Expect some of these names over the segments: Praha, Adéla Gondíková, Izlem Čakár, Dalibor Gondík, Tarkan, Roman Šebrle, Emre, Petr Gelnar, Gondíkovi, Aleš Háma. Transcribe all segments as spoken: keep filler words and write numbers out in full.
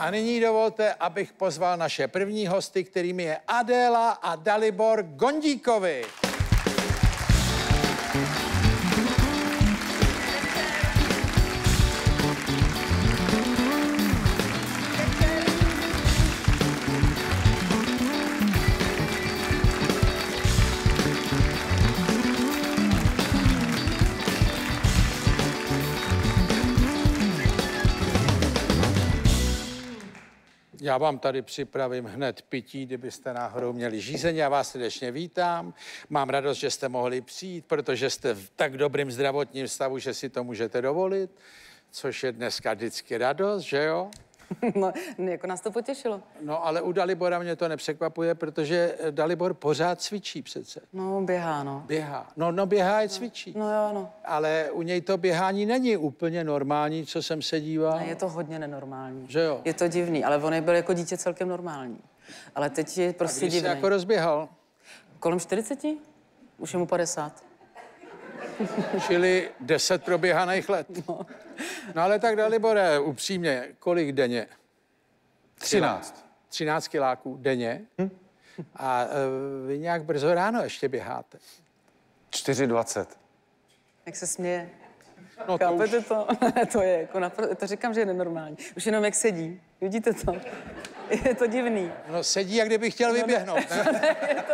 A nyní dovolte, abych pozval naše první hosty, kterými je Adéla a Dalibor Gondíkovi. Já vám tady připravím hned pití, kdybyste náhodou měli žízeň. Já vás srdečně vítám. Mám radost, že jste mohli přijít, protože jste v tak dobrém zdravotním stavu, že si to můžete dovolit, což je dneska vždycky radost, že jo? No, jako nás to potěšilo. No, ale u Dalibora mě to nepřekvapuje, protože Dalibor pořád cvičí přece. No, běhá, no. Běhá. No, no běhá i cvičí. No, jo, no. Ale u něj to běhání není úplně normální, co jsem se díval. No, je to hodně nenormální. Že jo? Je to divný, ale on byl jako dítě celkem normální. Ale teď je prostě divný. A když se jako rozběhal? Kolem čtyřiceti? Už je mu padesát. Čili deset proběhaných let. No. No ale tak, Dalibore, upřímně, kolik denně? Třináct. Třináct kiláků denně. Hm? A e, vy nějak brzo ráno ještě běháte. Čtyři dvacet. Jak se směje. No, chápete to? Už... to? To je jako napr... to říkám, že je nenormální. Už jenom jak sedí. Vidíte to? Je to divný. No sedí, jak kdyby chtěl vyběhnout. No, ne, ne, je to,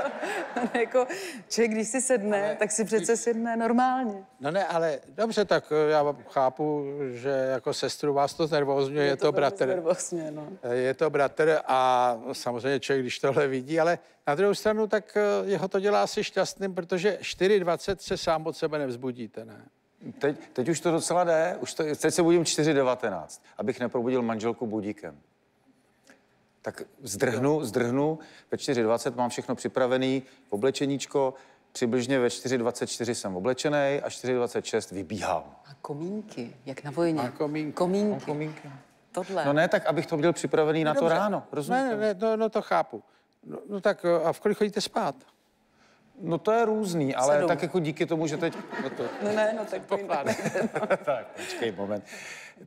ne, jako člověk, když si sedne, ale tak si přece když... sedne normálně. No ne, ale dobře, tak já chápu, že jako sestru vás to znervózňuje, je, je to, to bratr. Znervózně, no. Je to bratr a samozřejmě člověk, když tohle vidí, ale na druhou stranu, tak jeho to dělá asi šťastným, protože čtyři dvacet se sám od sebe nevzbudíte, ne? Teď, teď už to docela jde, už to, teď se budím čtyři devatenáct, abych neprobudil manželku budíkem. Tak zdrhnu, zdrhnu, ve čtyři dvacet mám všechno připravený, oblečeníčko, přibližně ve čtyři dvacet čtyři jsem oblečenej a čtyři dvacet šest vybíhám. A komínky, jak na vojně. A komínky. Komínky. A komínky. Tohle. No ne, tak abych to měl připravený no na dobře. To ráno, rozumíte? Ne, ne, no, no to chápu. No, no tak a v kolik chodíte spát? No to je různý, ale sedm. Tak jako díky tomu, že teď... No, to... no ne, no tak to ne, no. Tak, počkej, moment.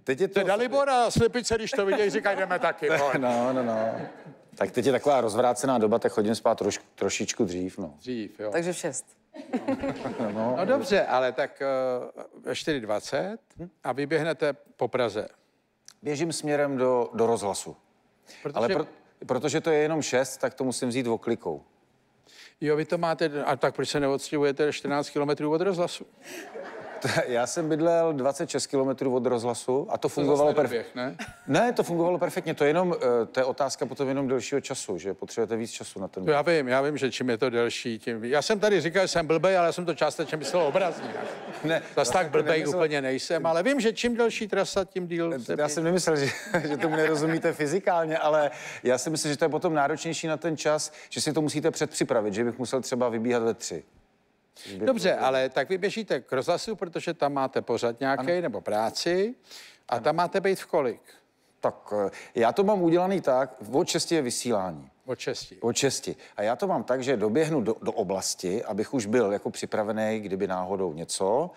Teď je to... Dalibor a slepice, když to vidějí, říkají, jdeme taky. No, no, no. Tak teď je taková rozvrácená doba, tak chodím spát troš, trošičku dřív, no. Dřív, jo. Takže v šest. No, no, no dobře, ale tak ve uh, čtyři dvacet hm? A vyběhnete po Praze. Běžím směrem do, do rozhlasu. Protože... Ale pro, protože to je jenom šest, tak to musím vzít oklikou. Jo, vy to máte, a tak proč se neodstěhujete čtrnáct kilometrů od rozhlasu? Já jsem bydlel dvacet šest kilometrů od rozhlasu a to fungovalo perfektně. Ne? Ne, to fungovalo perfektně, to je jenom, to je otázka potom jenom delšího času, že potřebujete víc času na ten... Já vím, já vím, že čím je to delší, tím víc. Já jsem tady říkal, že jsem blbej, ale já jsem to částečně myslel obrazně. Ne, zas tak blbej nemyslel... úplně nejsem, ale vím, že čím delší trasa, tím díl... Já, já jsem nemyslel, že, že tomu nerozumíte fyzikálně, ale já si myslím, že to je potom náročnější na ten čas, že si to musíte předpřipravit, že bych musel třeba vybíhat ve tři. Dobře, ale tak vy běžíte k rozhlasu, protože tam máte pořad nějaký nebo práci a ano. Tam máte být v kolik? Tak já to mám udělaný tak, od šesti je vysílání. Od šesti? Od šesti. A já to mám tak, že doběhnu do, do oblasti, abych už byl jako připravený, kdyby náhodou něco.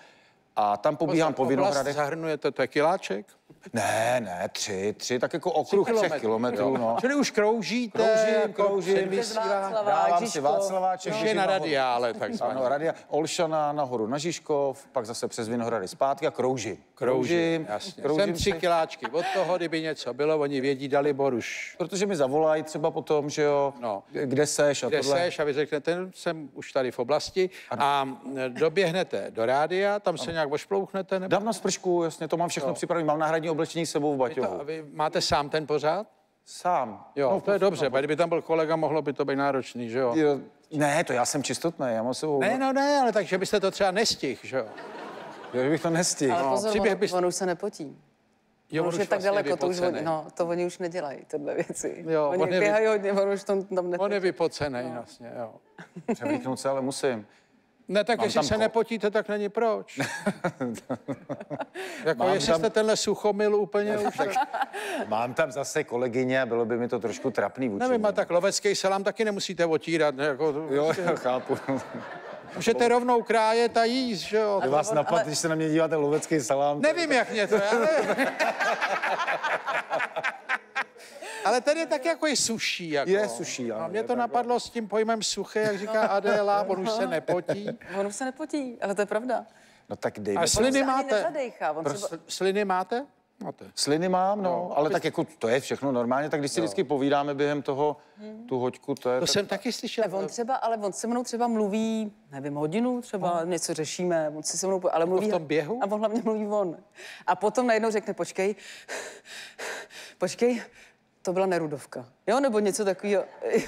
A tam pobíhám po Vinohradech. Zahrnujete, to je kiláček? Ne, ne, tři, tři, tak jako okruh tři kilometrů, třech kilometrů, no. Čili už kroužíte, kroužím, kroužím, vysílám, dávám si Václaváček. Už je na radiále, takzvaně. Ano, radia, Olšana nahoru na Žižkov, pak zase přes Vinohrady zpátky a kroužím. Kroužím, jasně. Kroužím, jsem tři kiláčky od toho, kdyby něco bylo, oni vědí, Dalibor už. Protože mi zavolají třeba potom, že jo, no. Kde seš a kde tohle. Seš a vy řeknete, jsem už tady v oblasti ano. A doběhnete do rádia, tam se nějak ošplouchnete. Dám na spršku, jasně, to mám všechno připravené, mám náhradní oblečení s sebou v baťohu. A vy máte sám ten pořád? Sám. Jo, no, to je dobře, no, kdyby tam byl kolega, mohlo by to být náročný, že jo? jo ne, to já jsem čistotný, já mám sebou... Ne, no ne, ale takže byste to třeba nestihl, že jo? Jo, že bych to nestihl. Ale pozor, no. on, bys... on už se nepotí. Jo, on, on už je vlastně tak daleko, to už oni, no, to oni už nedělají, tyhle věci. Jo, oni on běhají vy... hodně, on už tam nepotí. On je vypocenej, no. Vlastně, jo. Převlíknout se, ale musím. Ne, tak mám jestli se ko... nepotíte, tak není proč. Jako mám jestli tam... jste tenhle suchomil úplně už. Tak... Mám tam zase kolegyně, bylo by mi to trošku trapný vůči. Nevím, a tak lovecký salám taky nemusíte otírat. Ne, jako... Jo, já chápu. Můžete rovnou krájet a jíst, že jo? Vás on, napad, ale... když se na mě díváte lovecký salám. Nevím, tak... jak mě to, já nevím. Ale tady je tak jako i suší. Jako. Je suší, ano. A mě to napadlo tak... s tím pojmem suché, jak říká Adéla, on už se nepotí. On už se nepotí, ale to je pravda. No tak dejme. A sliny máte? Třeba... Sliny máte? Máte. Sliny mám, no, no ale aby... tak jako to je všechno normálně, tak když si no. vždycky povídáme během toho, hmm. tu hoďku, to je... To tak... jsem taky slyšel. Ale on třeba, ale on se mnou třeba mluví, nevím, hodinu třeba, no. něco řešíme, on si se mnou, ale mluví... To v tom běhu? A on hlavně mluví on. A potom najednou řekne, počkej, počkej, to byla nerudovka, jo, nebo něco takového,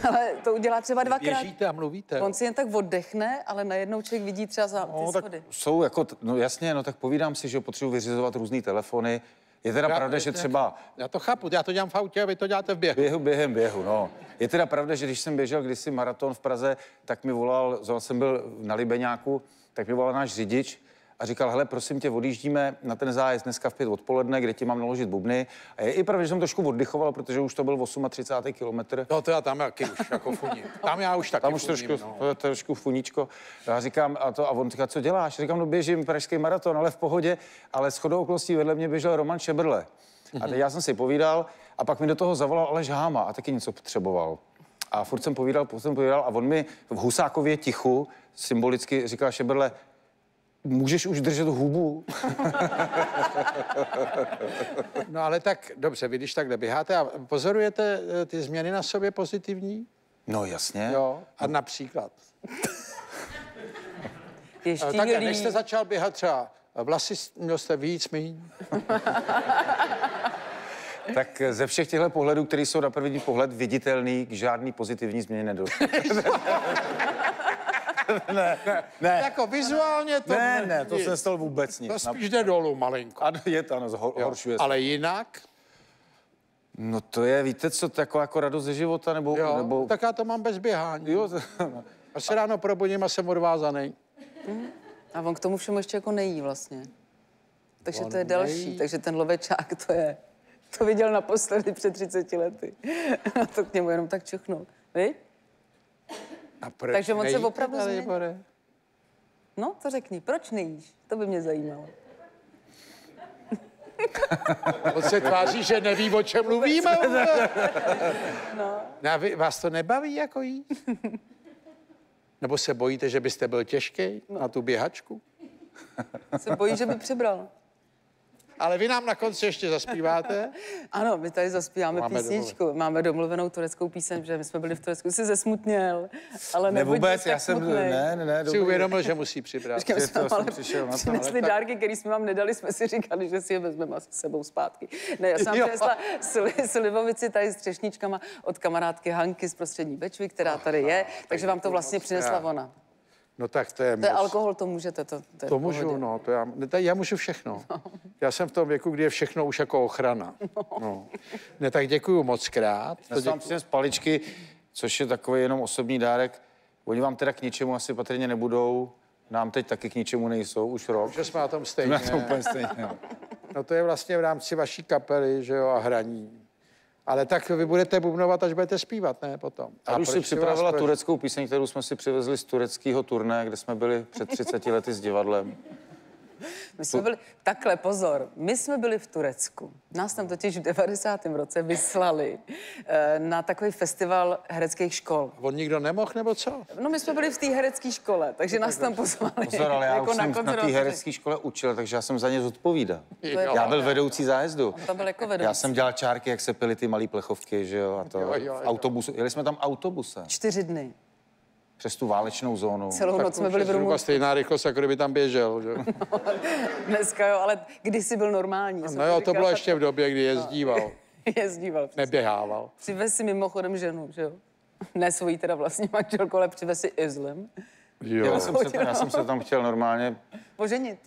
ale to udělá třeba dvakrát. Běžíte a mluvíte. On si jen tak oddechne, ale najednou člověk vidí třeba za no, ty schody. Jsou jako, no jasně, no tak povídám si, že potřebuji vyřizovat různý telefony. Je teda já, pravda, že třeba... Já to chápu, já to dělám v autě a vy to děláte v běhu. Běhu, během běhu, no. Je teda pravda, že když jsem běžel kdysi maraton v Praze, tak mi volal, zrovna jsem byl na Libeňáku, tak mi volal náš řidič a říkal, hele, prosím tě, odjíždíme na ten zájezd dneska v pět odpoledne, kde ti mám naložit bubny. A je i pravda, že jsem trošku oddychoval, protože už to byl třicátý osmý kilometr. No to já tam taky už jako funím. Tam já už taky Tam už funím, trošku, no. trošku funíčko. Já říkám, a, to, a on říká, co děláš? Říkám, no běžím pražský maraton, ale v pohodě. Ale shodou okolností vedle mě běžel Roman Šebrle. A teď já jsem si povídal a pak mi do toho zavolal Aleš Háma a taky něco potřeboval. A furt jsem povídal, furt jsem povídal a on mi v Husákově tichu symbolicky říká Šebrle, můžeš už držet hubu? No ale tak, dobře, vy když takhle běháte a pozorujete ty změny na sobě pozitivní? No jasně. Jo, a no. například. Ještě tak, než jste začal běhat třeba, vlasy měl jste víc, míň. Tak ze všech těchto pohledů, které jsou na první pohled viditelný, k žádný pozitivní změně nedošlo. Ne, ne, ne. Jako vizuálně to... Ne, ne, ne to se nestalo vůbec nic. To spíš jde dolů malinko. A je to, ano, zhoršuje se. Ale jinak? No to je, víte co, taková jako radost ze života, nebo... Jo, nebo... tak já to mám bez běhání. Jo, to... A se ráno probudím a jsem odvázaný. A on k tomu všemu ještě jako nejí vlastně. Takže on to je další, nejí. Takže ten lovečák to je. To viděl naposledy před třiceti lety. A to k němu jenom tak čuchnu. Víš? Takže on se opravdu změní. No, to řekni. Proč nejíš? To by mě zajímalo. On se tváří, že neví, o čem mluvíme. No. No a vy, vás to nebaví jako jít? Nebo se bojíte, že byste byl těžký no. na tu běhačku? Se bojí, že by přibral. Ale vy nám na konci ještě zaspíváte? Ano, my tady zaspíváme Máme písničku. Domluven. Máme domluvenou tureckou píseň, že my jsme byli v Turecku, jsi zesmutněl. Ale ne vůbec, já jsem... Smutnej. Ne, ne, ne. Jsi uvědomil, že musí přibrat. Říkám, že to, ale přišel na přinesli tam, dárky, které jsme vám nedali, jsme si říkali, že si je vezmeme asi sebou zpátky. Ne, já jsem přinesla slivovici tady s třešničkama od kamarádky Hanky z Prostřední Bečvy, která tady je, takže vám to vlastně přinesla ona. No tak to je... To je alkohol, to můžete, to, to, to můžu, no, to já, ne, já můžu všechno. No. Já jsem v tom věku, kdy je všechno už jako ochrana. No. No. Ne, tak děkuju moc krát. Já jsem přines paličky, což je takový jenom osobní dárek. Oni vám teda k ničemu asi patrně nebudou, nám teď taky k ničemu nejsou, už rok. Že jsme na tom stejně. Jsme na tom úplně stejně. No to je vlastně v rámci vaší kapely, že jo, a hraní. Ale tak vy budete bubnovat, až budete zpívat, ne, potom. A, a už si připravila proč... tureckou píseň, kterou jsme si přivezli z tureckého turné, kde jsme byli před třiceti lety s divadlem. My jsme byli, takhle, pozor, my jsme byli v Turecku. Nás tam totiž v devadesátém roce vyslali na takový festival hereckých škol. On nikdo nemohl, nebo co? No my jsme byli v té herecké škole, takže nás tam pozvali. Pozor, ale já jako už jsem na té herecké škole učil, takže já jsem za ně zodpovídal. Já byl vedoucí zájezdu. Tam byl jako vedoucí. Já jsem dělal čárky, jak se pily ty malé plechovky, že jo, a to. Jo, jo, jo. Autobusu, jeli jsme tam autobusem. Čtyři dny. Přes tu válečnou zónu. Celou tak noc jsme byli v Rumunsku. Stejná rychlost, jako kdyby tam běžel, že? No, dneska jo, ale kdysi byl normální. No jo, to bylo ještě v době, kdy jezdíval. Jezdíval. Neběhával. Přivez si mimochodem ženu, že jo? Ne svojí teda vlastní manželku, ale přivez si Izlem. Jo. Já jsem, se, já jsem se tam chtěl normálně... Poženit.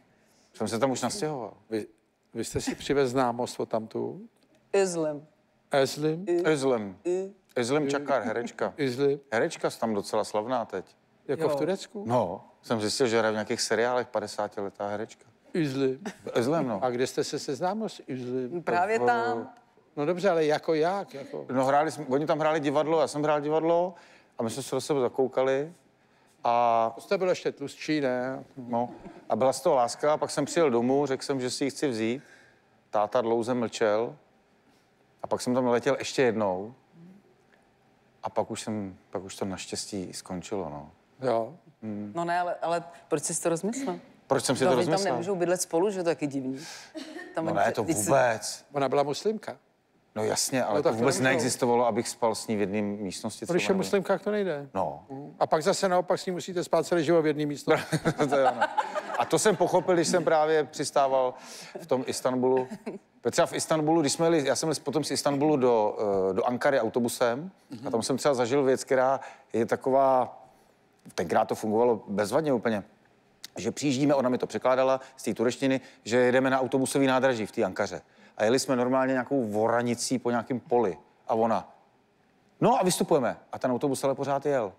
Jsem se tam už nastěhoval. Vy, vy jste si přivez známost od tamtu? Izlem. Izlem? Izlem. Izlem Čakár, herečka. Izlem. Herečka tam docela slavná teď. Jako jo. v Turecku? No, jsem zjistil, že hraje v nějakých seriálech padesátiletá herečka. Izlem. Izlem, no. A kde jste se seznámil s Izlem? Právě v... tam. No dobře, ale jako jak? Jako... No hráli jsme, oni tam hráli divadlo, já jsem hrál divadlo a my jsme se do sebe zakoukali a... To jste byl ještě tlustší, ne? No. A byla z toho láska a pak jsem přijel domů, řekl jsem, že si ji chci vzít. Táta dlouze mlčel. A pak jsem tam letěl ještě jednou a pak už, jsem, pak už to naštěstí skončilo, no. Jo. Hmm. No ne, ale, ale proč jsi to rozmyslel? Proč jsem si to, to rozmyslel? Tam nemůžou bydlet spolu, že to taky divný. Tam no ne, to vůbec. Jsi... Ona byla muslimka. No jasně, ale no, to vůbec to neexistovalo, abych spal s ní v jedné místnosti. Když je muslimkách, to nejde. No. A pak zase naopak s ní musíte spát celý život v jedné místnosti. To je ono. A to jsem pochopil, když jsem právě přistával v tom Istanbulu. Třeba v Istanbulu, když jsme jeli, já jsem jel potom z Istanbulu do, do Ankary autobusem a tam jsem třeba zažil věc, která je taková, tenkrát to fungovalo bezvadně úplně, že přijíždíme, ona mi to překládala z té turečtiny, že jedeme na autobusový nádraží v té Ankaře. A jeli jsme normálně nějakou voranicí po nějakém poli. A ona, no a vystupujeme. A ten autobus ale pořád jel.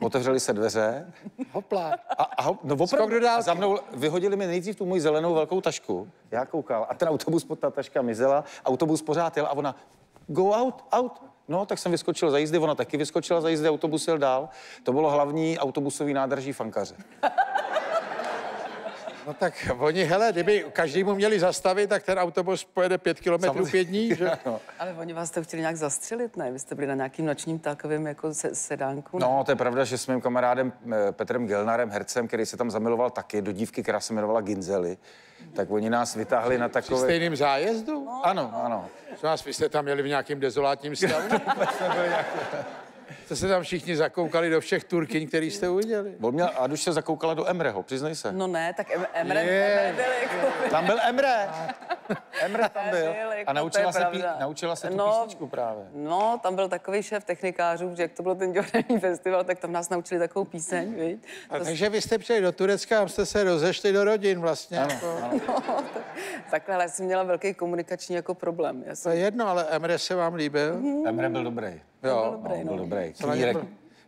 Otevřeli se dveře. Hopla. A, a hop, no opravdu, a za mnou vyhodili mi nejdřív tu moji zelenou velkou tašku. Já koukal a ten autobus, pod ta taška mizela, autobus pořád jel a ona, go out, out. No, tak jsem vyskočil za jízdy, ona taky vyskočila za jízdy, autobus jel dál. To bylo hlavní autobusový nádraží v Ankaře. No tak oni, hele, kdyby každému měli zastavit, tak ten autobus pojede pět kilometrů pět dní, že? No. Ale oni vás to chtěli nějak zastřelit, ne? Vy jste byli na nějakým nočním takovém jako sedánku? Ne? No, to je pravda, že s mým kamarádem Petrem Gelnarem, hercem, který se tam zamiloval taky do dívky, která se jmenovala Ginzeli, tak oni nás vytáhli na takové... Při stejným zájezdu? No, ano, no. Ano. Vás, vy jste tam měli v nějakém dezolátním stavu? To se tam všichni zakoukali do všech Turkyň, který jste uviděli. A už se zakoukala do Emreho, přiznej se. No ne, tak em, Emre, je, Emre byl jako... Tam byl Emre. Emre tam byl. A naučila se, pí, naučila se tu no, písničku právě. No, tam byl takový šéf technikářů, že jak to bylo ten divadelní festival, tak tam nás naučili takovou píseň, viď? To... Takže vy jste přijeli do Turecka a jste se rozešli do rodin vlastně. Ano, jako... ano. No, tak, takhle, ale já jsem měla velký komunikační jako problém. Já jsem... To je jedno, ale Emre se vám líbil. Mm. Emre byl dobrý. Jo, byl no, dobrý. No.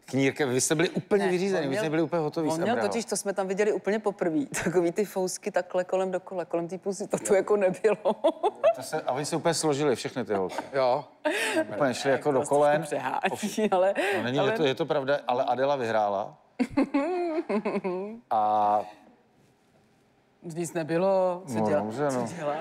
Knírka, vy jste byli úplně ne, vyřízeni, měl, vy jste byli úplně hotoví. On měl totiž, to jsme tam viděli úplně poprvé, takový ty fousky takhle kolem dokola, kolem té pusy, to tu jako nebylo. To se, a oni se úplně složili, všechny ty holky. Jo. Úplně šli jako do kolen. Přehání, ale... No, není, ale... Je, to, je to pravda, ale Adéla vyhrála. A... Nic nebylo, co dělá? No, no. Co dělá?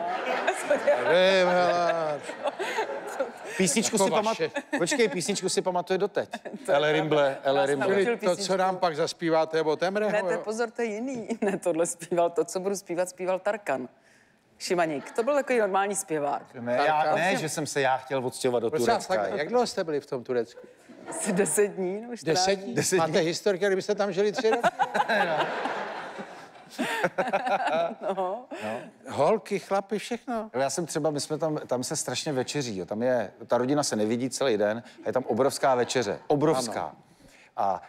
Písničku si, pamat... Počkej, písničku si pamatuje doteď. Ele Rimble, Ele Rimble. To, co nám pak zaspíváte, nebo Emreho? Ne, to je, pozor, to je jiný. Ne, tohle zpíval, to, co budu zpívat, zpíval Tarkan. Šimaník, to byl takový normální zpěvák. Ne, já, ne že jsem se já chtěl odstěhovat do Turecka. Tak, jak dlouho jste byli v tom Turecku? Asi deset dní, nebo čtrnáct dní. Deset dní. Máte historiky, kdybyste tam žili tři roky? No. No. Holky, chlapy, všechno. Já jsem třeba, my jsme tam, tam se strašně večeří, jo. Tam je, ta rodina se nevidí celý den a je tam obrovská večeře, obrovská. Ano. A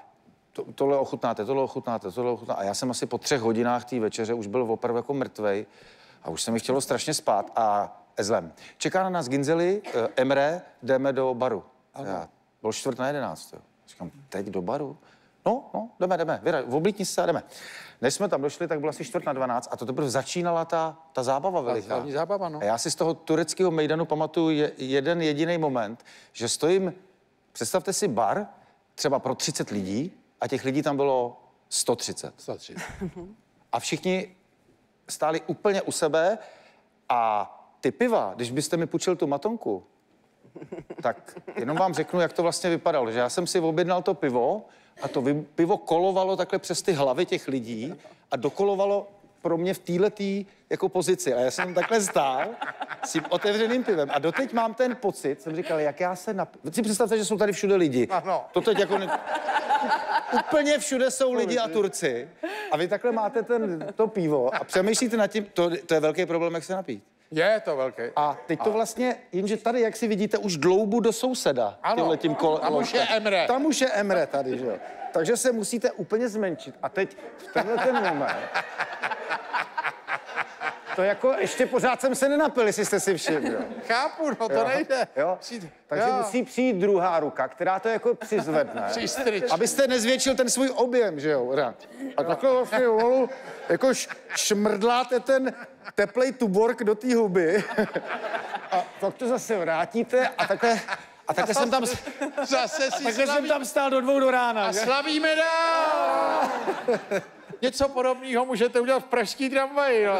to, tohle ochutnáte, tohle ochutnáte, tohle ochutnáte. A já jsem asi po třech hodinách té večeře už byl opravdu jako mrtvej a už se mi chtělo strašně spát a Izlem. Čeká na nás Ginzeli, Emre, jdeme do baru. Já, byl čtvrt na jedenáct, jo. Říkám, teď do baru? No, no, jdeme, jdeme, vyra, oblítni se a jdeme. Než jsme tam došli, tak byla asi čtvrt na dvanáct a to teprve začínala ta, ta zábava veliká. Ta zábava, no. A já si z toho tureckého mejdanu pamatuju jeden jediný moment, že stojím, představte si bar, třeba pro třicet lidí a těch lidí tam bylo sto třicet. sto třicet. A všichni stáli úplně u sebe a ty piva, když byste mi půjčil tu matonku, tak jenom vám řeknu, jak to vlastně vypadalo, že já jsem si objednal to pivo a to pivo kolovalo takhle přes ty hlavy těch lidí a dokolovalo pro mě v této jako pozici. A já jsem takhle stál s tím otevřeným pivem. A doteď mám ten pocit, jsem říkal, jak já se napiju. Si představte, že jsou tady všude lidi. Ano. To teď jako... Ne... Úplně všude jsou lidi a Turci. A vy takhle máte ten, to pivo a přemýšlíte nad tím, to, to je velký problém, jak se napít. Je to velký. A teď to vlastně, jenže tady, jak si vidíte, už dloubu do souseda. Ano, kole, tam už je Emre. Tam už je Emre tady, že jo. Takže se musíte úplně zmenšit. A teď v tenhle ten moment... To jako ještě pořád jsem se nenapil, jestli jste si všimli. Chápu, no to jo, nejde. Jo. Takže jo. Musí přijít druhá ruka, která to jako přizvedne. Abyste nezvětšil ten svůj objem, že jo? A takhle vlastně volu, jako šmrdláte ten teplej tubork do té huby. A pak to zase vrátíte a takhle... A takhle, a jsem, tam, zase si a takhle jsem tam stál do dvou do rána. A že? Slavíme dál! Něco podobného můžete udělat v pražský tramvaji. No.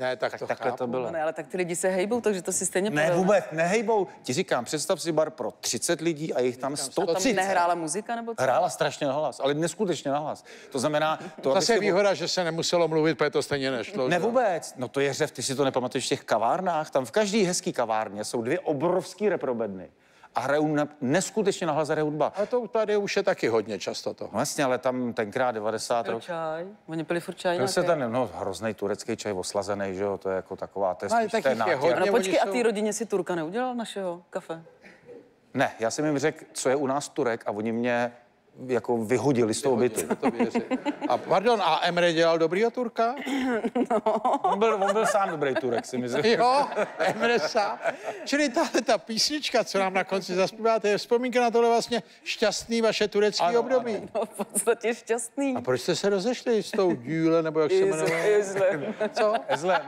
Ne, tak, tak to takhle chápu. To bylo. Ne, ale tak ty lidi se hejbou, takže to si stejně povedlo. Ne, vůbec nehejbou. Ti říkám, představ si bar pro třicet lidí a jich tam sto třicet. A tam nehrála muzika nebo co? Hrála strašně na hlas, ale neskutečně na hlas. To znamená, to zase je výhoda, že se nemuselo mluvit, protože to stejně nešlo. Ne, že? Vůbec. No to je řev, ty si to nepamatuješ v těch kavárnách, tam v každý hezký kavárně jsou dvě obrovský reprobedny. A hrajou na, neskutečně nahlas hraje hudba. Ale to tady už je taky hodně často to. Vlastně, ale tam tenkrát devadesát rok. Čaj. Oni pili furt čaj. Se ten, no, hrozný turecký čaj oslazený, že jo, to je jako taková test. No, tak no, počkej, jsou... a ty rodině si Turka neudělal našeho kafe? Ne, já jsem jim řekl, co je u nás Turek a oni mě jako vyhodili z toho bytu. A pardon, a Emre dělal dobrýho Turka? No. On byl, on byl sám dobrý Turek, si myslím. Jo, Emre sám. Čili tahle ta písnička, co nám na konci zaspíváte, je vzpomínka na tohle vlastně šťastný vaše turecké ano, období. Ano. No, v podstatě šťastný. A proč jste se rozešli s tou Dýle, nebo jak se jmenuje? Izlem. Co? Izlem.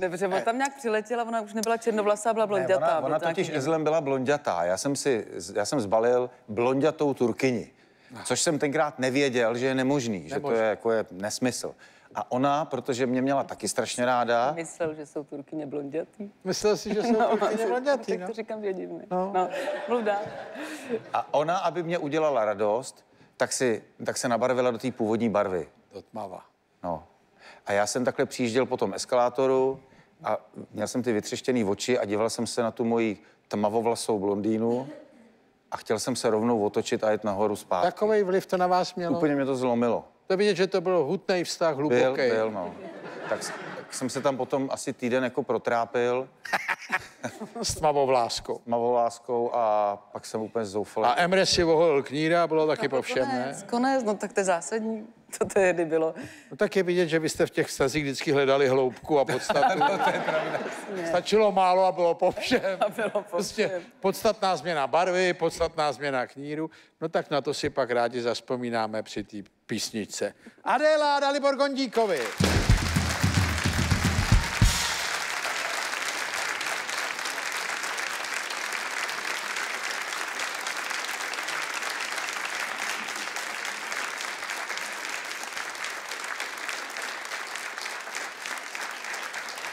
Dobře, on tam nějak přiletěla, ona už nebyla černovlasá, byla blondětá. Ne, ona ona totiž Izlem byla blondětá. Já jsem si, já jsem zbalil blondětou Turku. Kyni, což jsem tenkrát nevěděl, že je nemožný, nemožný. Že to je jako je nesmysl. A ona, protože mě měla taky strašně ráda... Myslel, že jsou Turkyně blondětý. Myslel si, že jsou no, Turkyně blondětý, no. Tak to říkám vědivně. No. No, mluvdá. A ona, aby mě udělala radost, tak, si, tak se nabarvila do té původní barvy. Do tmava. No. A já jsem takhle přijížděl po tom eskalátoru a měl jsem ty vytřeštěný oči a díval jsem se na tu moji tmavovlasou blondýnu. A chtěl jsem se rovnou otočit a jít nahoru zpátky. Takový vliv to na vás mělo? Úplně mě to zlomilo. To vidět, že to bylo hutný vztah, hluboký. Byl, byl, no. Tak, tak jsem se tam potom asi týden jako protrápil. S tmavou láskou. S tmavou láskou a pak jsem úplně zoufal. A Emre si voholil kníra a bylo taky no, po všem, ne? Konec, no tak to je zásadní, to tehdy bylo. No tak je vidět, že vy jste v těch vztazích vždycky hledali hloubku a podstatu. No, to je pravda. Stačilo málo a bylo po všem. A bylo po prostě všem. Podstatná změna barvy, podstatná změna kníru. No tak na to si pak rádi zazpomínáme při té písničce. Adéla Dalibor Gondíkovi.